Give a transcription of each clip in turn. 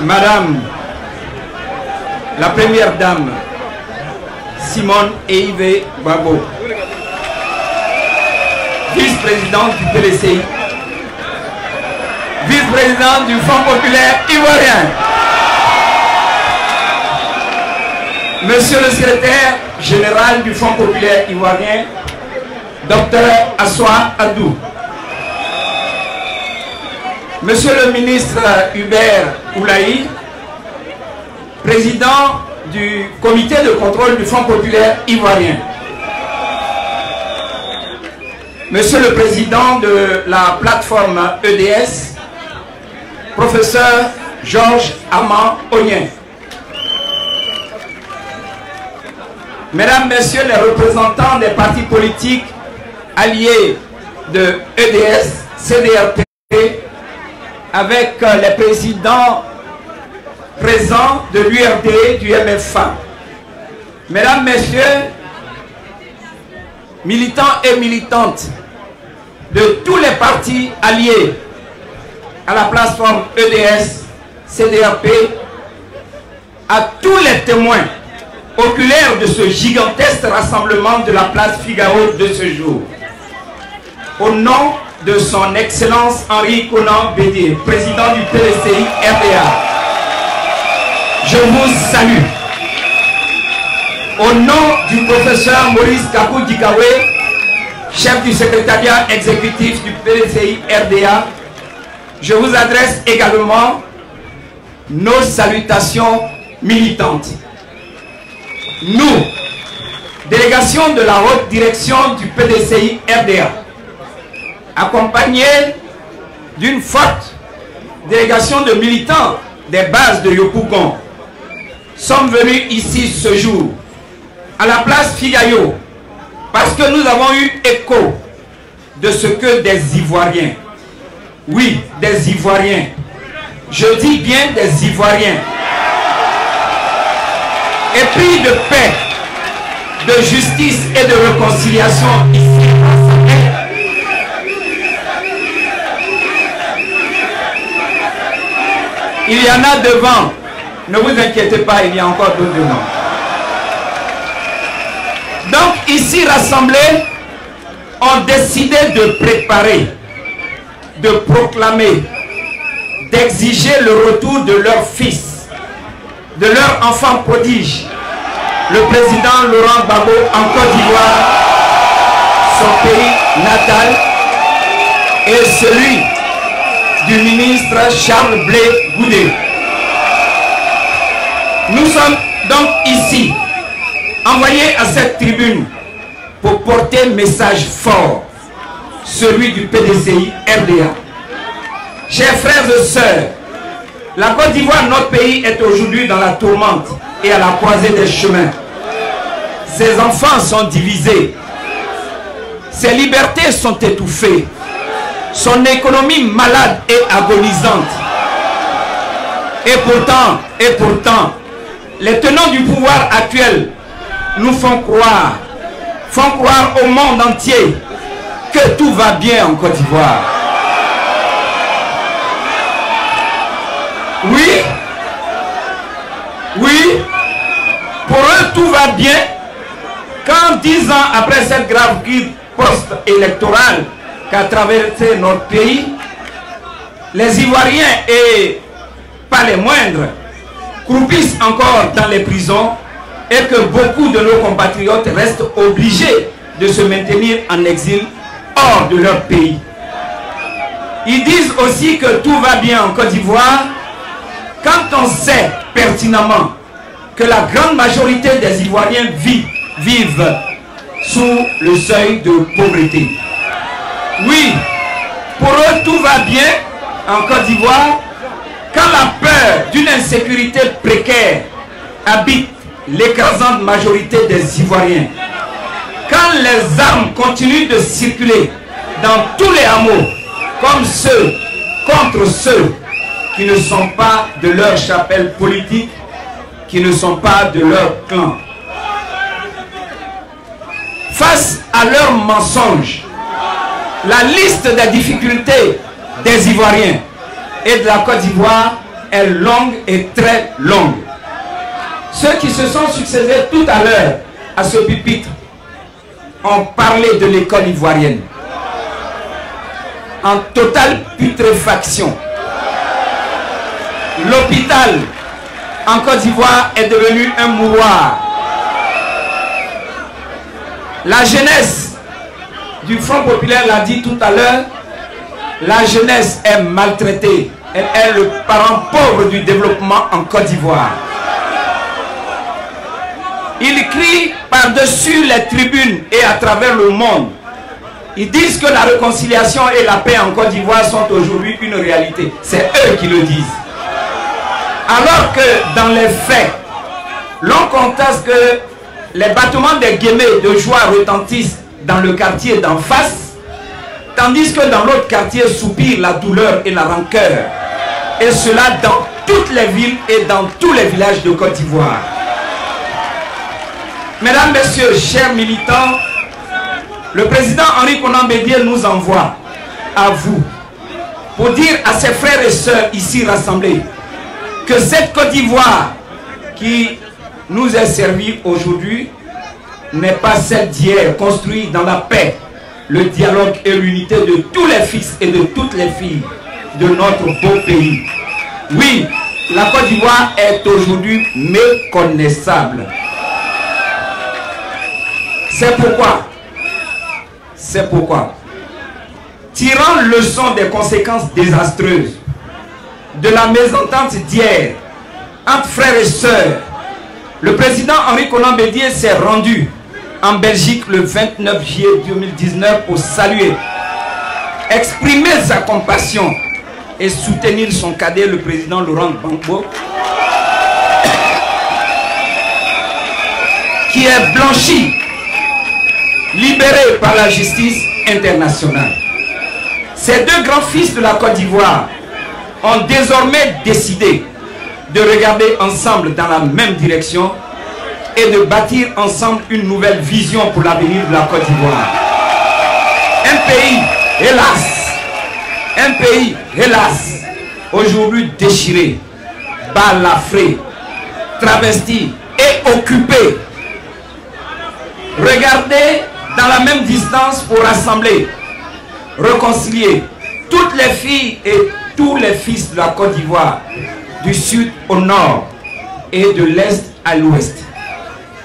Madame la Première Dame Simone Ehivet Gbagbo, vice-présidente du PDCI, vice-présidente du Fonds populaire ivoirien, Monsieur le secrétaire général du Fonds populaire ivoirien, Docteur Assoa Adou, Monsieur le ministre Hubert Oulaï, président du comité de contrôle du Fonds populaire ivoirien, Monsieur le président de la plateforme EDS, professeur Georges Amand Oyen, Mesdames, Messieurs les représentants des partis politiques alliés de EDS, CDRP, avec les présidents présents de l'URD, du MFA. Mesdames, Messieurs, militants et militantes de tous les partis alliés à la plateforme EDS, CDRP, à tous les témoins oculaires de ce gigantesque rassemblement de la place Figaro de ce jour. Au nom de son Excellence Henri Konan Bédié, président du PDCI RDA, je vous salue. Au nom du professeur Maurice Kakou Dikawé, chef du secrétariat exécutif du PDCI RDA, je vous adresse également nos salutations militantes. Nous, délégation de la haute direction du PDCI RDA, accompagnés d'une forte délégation de militants des bases de Yokougon, sommes venus ici ce jour, à la place Figayo, parce que nous avons eu écho de ce que des Ivoiriens, oui, des Ivoiriens, je dis bien des Ivoiriens, épris de paix, de justice et de réconciliation ici. Il y en a devant. Ne vous inquiétez pas, il y a encore d'autres devant. Donc ici rassemblés, on décidait de préparer, de proclamer, d'exiger le retour de leur fils, de leur enfant prodige, le président Laurent Gbagbo en Côte d'Ivoire, son pays natal, et celui du ministre Charles Blé Goudé. Nous sommes donc ici, envoyés à cette tribune pour porter un message fort, celui du PDCI RDA. Chers frères et sœurs, la Côte d'Ivoire, notre pays, est aujourd'hui dans la tourmente et à la croisée des chemins. Ses enfants sont divisés. Ses libertés sont étouffées. Son économie malade et agonisante. Et pourtant, les tenants du pouvoir actuel nous font croire au monde entier que tout va bien en Côte d'Ivoire. Oui, pour eux tout va bien quand 10 ans après cette grave crise post-électorale qu'a traversé notre pays, les Ivoiriens, et pas les moindres, croupissent encore dans les prisons et que beaucoup de nos compatriotes restent obligés de se maintenir en exil hors de leur pays. Ils disent aussi que tout va bien en Côte d'Ivoire quand on sait pertinemment que la grande majorité des Ivoiriens vivent sous le seuil de pauvreté. Oui, pour eux tout va bien en Côte d'Ivoire quand la peur d'une insécurité précaire habite l'écrasante majorité des Ivoiriens. Quand les armes continuent de circuler dans tous les hameaux, comme ceux contre ceux qui ne sont pas de leur chapelle politique, qui ne sont pas de leur clan. Face à leurs mensonges, la liste des difficultés des Ivoiriens et de la Côte d'Ivoire est longue et très longue. Ceux qui se sont succédés tout à l'heure à ce pupitre ont parlé de l'école ivoirienne en totale putréfaction. L'hôpital en Côte d'Ivoire est devenu un mouroir. La jeunesse du Front populaire l'a dit tout à l'heure, la jeunesse est maltraitée. Elle est le parent pauvre du développement en Côte d'Ivoire. Ils crient par-dessus les tribunes et à travers le monde. Ils disent que la réconciliation et la paix en Côte d'Ivoire sont aujourd'hui une réalité. C'est eux qui le disent. Alors que dans les faits, l'on conteste que les battements des guillemets de joie retentissent dans le quartier d'en face, tandis que dans l'autre quartier soupire la douleur et la rancœur. Et cela dans toutes les villes et dans tous les villages de Côte d'Ivoire. Mesdames, Messieurs, chers militants, le président Henri Konan Bédié nous envoie à vous pour dire à ses frères et sœurs ici rassemblés que cette Côte d'Ivoire qui nous est servie aujourd'hui n'est pas celle d'hier, construite dans la paix, le dialogue et l'unité de tous les fils et de toutes les filles de notre beau pays. Oui, la Côte d'Ivoire est aujourd'hui méconnaissable. C'est pourquoi, tirant leçon des conséquences désastreuses de la mésentente d'hier entre frères et sœurs, le président Henri Konan Bédié s'est rendu en Belgique le 29 juillet 2019 pour saluer, exprimer sa compassion et soutenir son cadet, le président Laurent Gbagbo, qui est blanchi, libéré par la justice internationale. Ces deux grands fils de la Côte d'Ivoire ont désormais décidé de regarder ensemble dans la même direction et de bâtir ensemble une nouvelle vision pour l'avenir de la Côte d'Ivoire. Un pays, hélas, aujourd'hui déchiré, balafré, travesti et occupé. Regardez dans la même distance pour rassembler, réconcilier toutes les filles et tous les fils de la Côte d'Ivoire, du sud au nord et de l'est à l'ouest.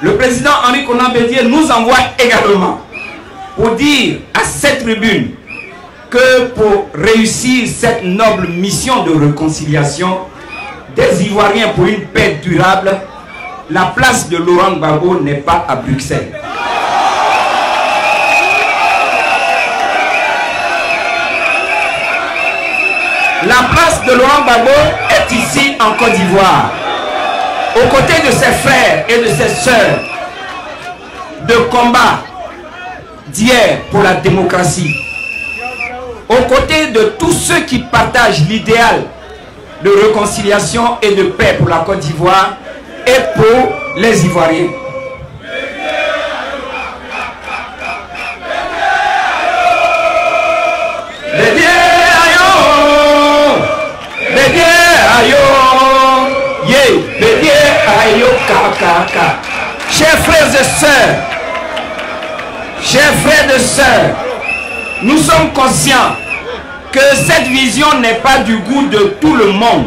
Le président Henri Konan Bédié nous envoie également pour dire à cette tribune que pour réussir cette noble mission de réconciliation des Ivoiriens pour une paix durable, la place de Laurent Gbagbo n'est pas à Bruxelles. La place de Laurent Gbagbo est ici en Côte d'Ivoire, aux côtés de ses frères et de ses sœurs de combat d'hier pour la démocratie, aux côtés de tous ceux qui partagent l'idéal de réconciliation et de paix pour la Côte d'Ivoire et pour les Ivoiriens. Chers frères et sœurs, nous sommes conscients que cette vision n'est pas du goût de tout le monde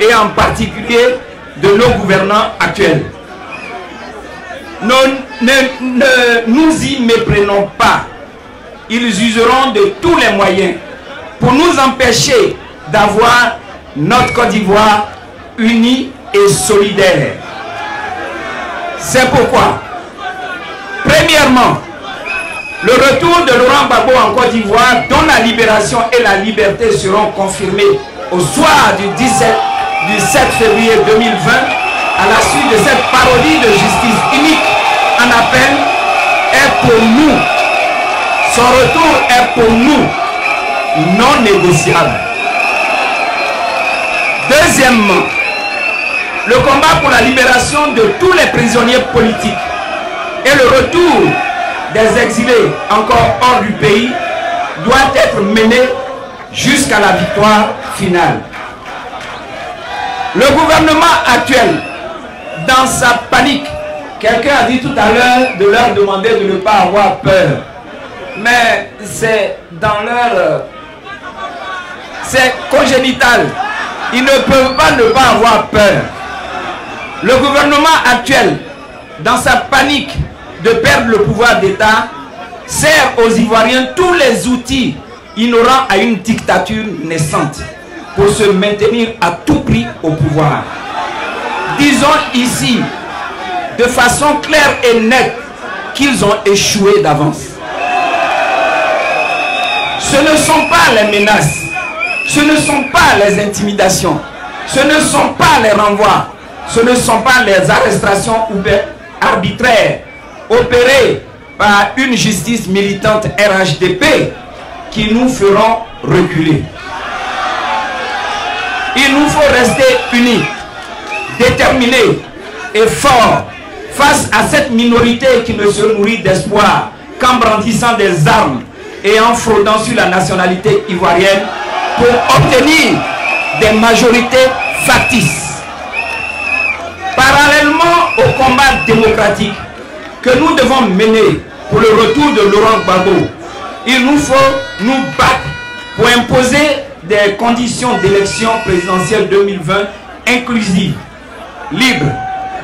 et en particulier de nos gouvernants actuels. Ne nous y méprenons pas. Ils useront de tous les moyens pour nous empêcher d'avoir notre Côte d'Ivoire unie et solidaire. C'est pourquoi, premièrement, le retour de Laurent Gbagbo en Côte d'Ivoire, dont la libération et la liberté seront confirmées au soir du 7 février 2020, à la suite de cette parodie de justice unique en appel, est pour nous. Son retour est pour nous non négociable. Deuxièmement, le combat pour la libération de tous les prisonniers politiques et le retour des exilés encore hors du pays doit être mené jusqu'à la victoire finale. Le gouvernement actuel, dans sa panique, quelqu'un a dit tout à l'heure de leur demander de ne pas avoir peur. Mais c'est dans leur... c'est congénital. Ils ne peuvent pas ne pas avoir peur. Le gouvernement actuel, dans sa panique de perdre le pouvoir d'État, sert aux Ivoiriens tous les outils inhérents à une dictature naissante pour se maintenir à tout prix au pouvoir. Disons ici, de façon claire et nette, qu'ils ont échoué d'avance. Ce ne sont pas les menaces, ce ne sont pas les intimidations, ce ne sont pas les renvois, ce ne sont pas les arrestations arbitraires opérées par une justice militante RHDP qui nous feront reculer. Il nous faut rester unis, déterminés et forts face à cette minorité qui ne se nourrit d'espoir qu'en brandissant des armes et en fraudant sur la nationalité ivoirienne pour obtenir des majorités factices. Parallèlement au combat démocratique que nous devons mener pour le retour de Laurent Gbagbo, il nous faut nous battre pour imposer des conditions d'élection présidentielle 2020 inclusives, libres,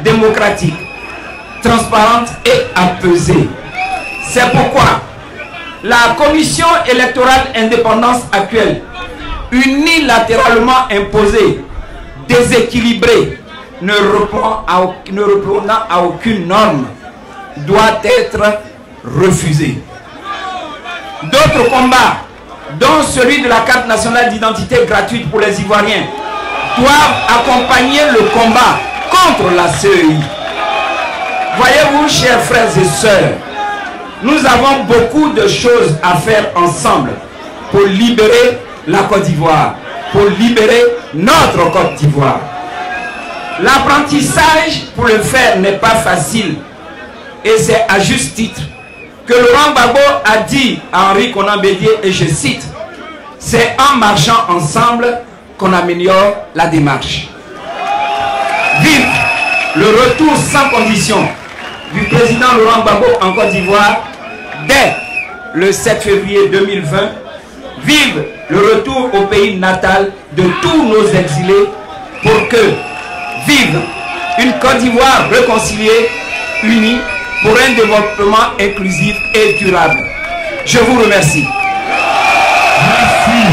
démocratiques, transparentes et apaisées. C'est pourquoi la commission électorale indépendance actuelle, unilatéralement imposée, déséquilibrée, ne répondant à aucune norme, doit être refusée. D'autres combats, dont celui de la carte nationale d'identité gratuite pour les Ivoiriens, doivent accompagner le combat contre la CEI. Voyez-vous, chers frères et sœurs, nous avons beaucoup de choses à faire ensemble pour libérer la Côte d'Ivoire, pour libérer notre Côte d'Ivoire. L'apprentissage pour le faire n'est pas facile, et c'est à juste titre que Laurent Gbagbo a dit à Henri Konan Bédié, et je cite, « C'est en marchant ensemble qu'on améliore la démarche. » Vive le retour sans condition du président Laurent Gbagbo en Côte d'Ivoire dès le 7 février 2020. Vive le retour au pays natal de tous nos exilés pour que vive une Côte d'Ivoire réconciliée, unie, pour un développement inclusif et durable. Je vous remercie. Merci.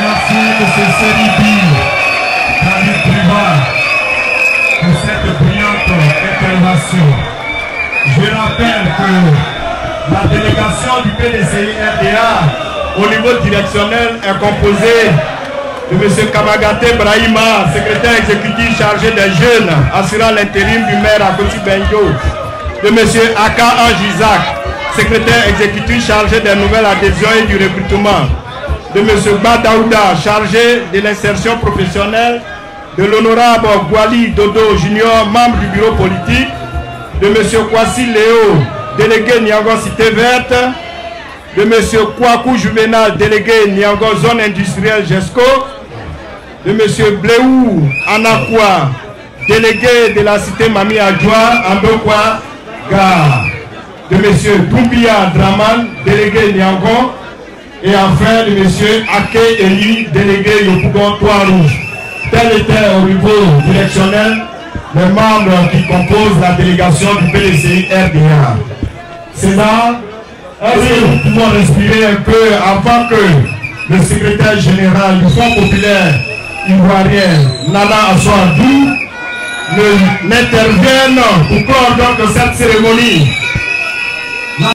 Merci, M. Seribi, David Privat, pour cette brillante intervention. Je rappelle que la délégation du PDCI RDA au niveau directionnel est composée de M. Kamagate Brahima, secrétaire exécutif chargé des jeunes, assurant l'intérim du maire à Koti Benyo, de M. Aka Anjizak, secrétaire exécutif chargé des nouvelles adhésions et du recrutement, de M. Badaouda, chargé de l'insertion professionnelle, de l'honorable Gwali Dodo Junior, membre du bureau politique, de M. Kwasi Léo, délégué Niango Cité Verte, de M. Kwaku Juvenal, délégué Niango Zone Industrielle Jesko, de M. Bléou Anakwa, délégué de la cité Mami-Adjoa, Andokwa, de M. Poubia Draman, délégué Niangon, et enfin de M. Aka Anjizak, délégué Yokougon, Trois-Rouges. Tel était au niveau directionnel les membres qui composent la délégation du PDCI RDA. C'est là que nous pouvons respirer un peu avant que le secrétaire général du Fonds populaire ivoirien, Assoa Adou, n'intervienne pour prendre donc cette cérémonie